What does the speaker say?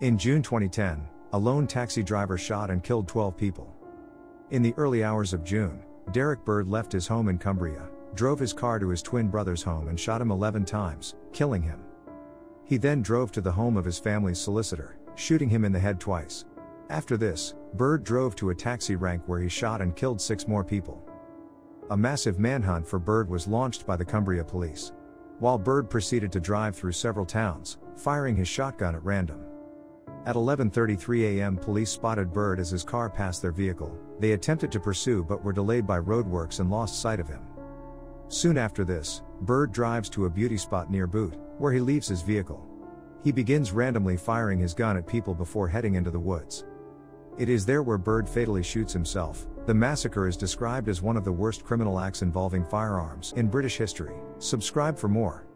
In June 2010, a lone taxi driver shot and killed 12 people. In the early hours of June, Derrick Bird left his home in Cumbria, drove his car to his twin brother's home and shot him 11 times, killing him. He then drove to the home of his family's solicitor, shooting him in the head twice. After this, Bird drove to a taxi rank where he shot and killed 6 more people. A massive manhunt for Bird was launched by the Cumbria police, while Bird proceeded to drive through several towns, firing his shotgun at random. At 11:33 a.m. police spotted Bird as his car passed their vehicle. They attempted to pursue but were delayed by roadworks and lost sight of him. Soon after this, Bird drives to a beauty spot near Boot, where he leaves his vehicle. He begins randomly firing his gun at people before heading into the woods. It is there where Bird fatally shoots himself. The massacre is described as one of the worst criminal acts involving firearms in British history. Subscribe for more.